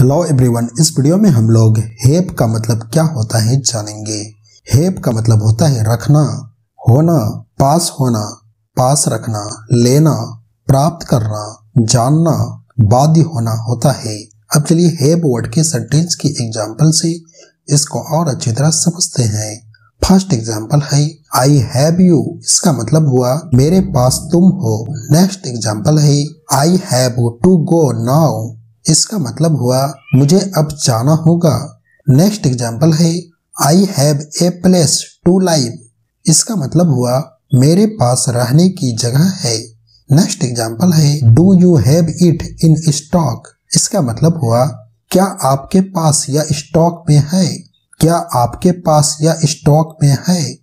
Hello everyone, इस video में हम लोग हेप का मतलब क्या होता है जानेंगे। हेप का मतलब होता है रखना, होना, पास होना, पास रखना, लेना, प्राप्त करना, जानना, बाध्य होना होता है। अब चलिए हेप वर्ड के सेंटेंस की एग्जांपल से इसको और अच्छी तरह समझते हैं। फर्स्ट एग्जांपल है आई हैव यू, इसका मतलब हुआ मेरे पास तुम हो। नेक्स्ट एग्जांपल है I have to go now, इसका मतलब हुआ मुझे अब जाना होगा। नेक्स्ट एग्जाम्पल है I have a place to live, इसका मतलब हुआ मेरे पास रहने की जगह है। नेक्स्ट एग्जाम्पल है do you have it in stock, इसका मतलब हुआ क्या आपके पास या स्टॉक में है।